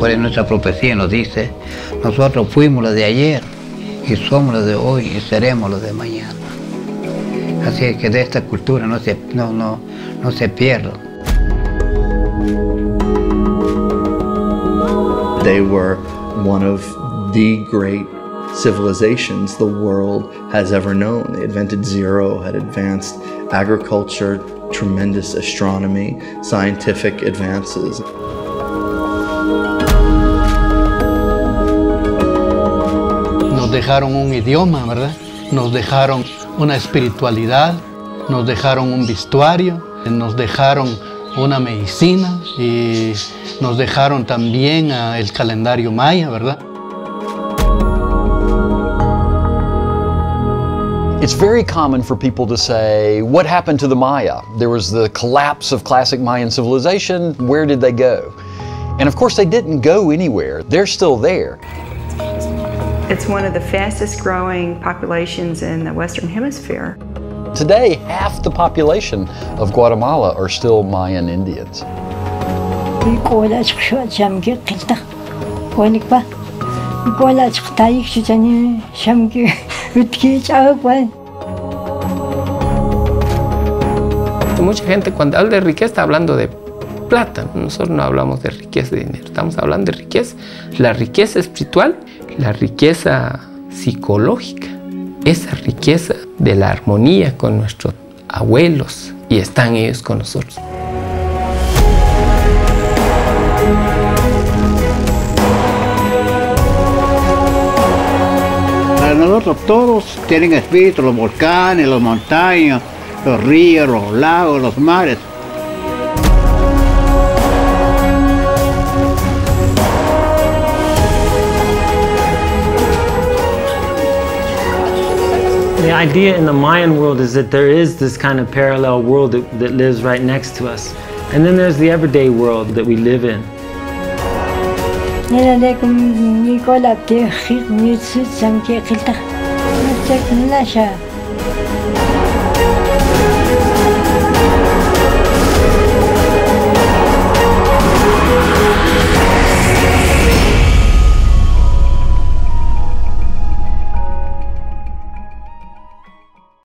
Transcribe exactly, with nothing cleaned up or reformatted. por eso nuestra profecía nos dice, nosotros fuimos los de ayer y somos los de hoy y seremos los de mañana. Así es que de esta cultura no se, no, no, no se pierda. They were one of the great civilizations the world has ever known. They invented zero, had advanced agriculture, tremendous astronomy, scientific advances. Nos dejaron un idioma, ¿verdad? Nos dejaron una espiritualidad, nos dejaron un vestuario, nos dejaron una medicina y nos dejaron también el calendario maya, ¿verdad? It's very common for people to say, what happened to the Maya? There was the collapse of classic Mayan civilization. Where did they go? And of course, they didn't go anywhere. They're still there. It's one of the fastest growing populations in the Western Hemisphere. Today, half the population of Guatemala are still Mayan Indians. Mucha gente cuando habla de riqueza está hablando de plata. Nosotros no hablamos de riqueza de dinero, estamos hablando de riqueza. La riqueza espiritual, la riqueza psicológica, esa riqueza de la armonía con nuestros abuelos y están ellos con nosotros. Nosotros todos tienen espíritu, los volcanes, las montañas, los ríos, los lagos, los mares. The idea in the Mayan world is that there is this kind of parallel world that, that lives right next to us. And then there's the everyday world that we live in.